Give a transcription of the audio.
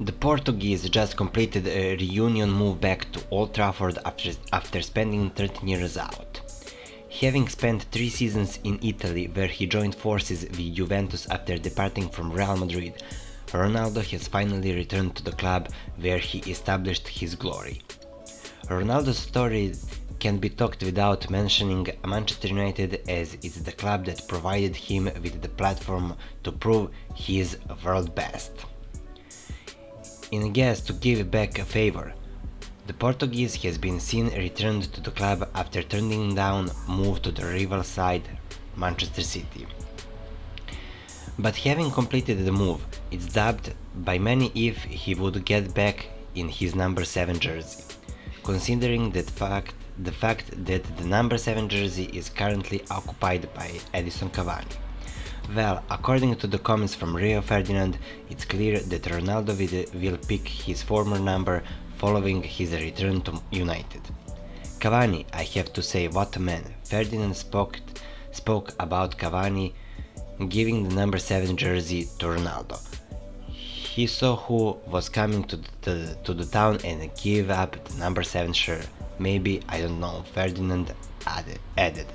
The Portuguese just completed a reunion move back to Old Trafford after spending 13 years out. Having spent 3 seasons in Italy, where he joined forces with Juventus after departing from Real Madrid, Ronaldo has finally returned to the club where he established his glory. Ronaldo's story can be talked without mentioning Manchester United, as it's the club that provided him with the platform to prove he is world best. In a guest to give back a favor, the Portuguese has been seen returned to the club after turning down a move to the rival side, Manchester City. But having completed the move, it's doubted by many if he would get back in his number 7 jersey, considering the fact that the number 7 jersey is currently occupied by Edison Cavani. Well, according to the comments from Rio Ferdinand, it's clear that Ronaldo will pick his former number following his return to United. Cavani, I have to say, what a man. Ferdinand spoke about Cavani giving the number 7 jersey to Ronaldo. He saw who was coming to the town and gave up the number 7 shirt. Maybe, I don't know, Ferdinand added.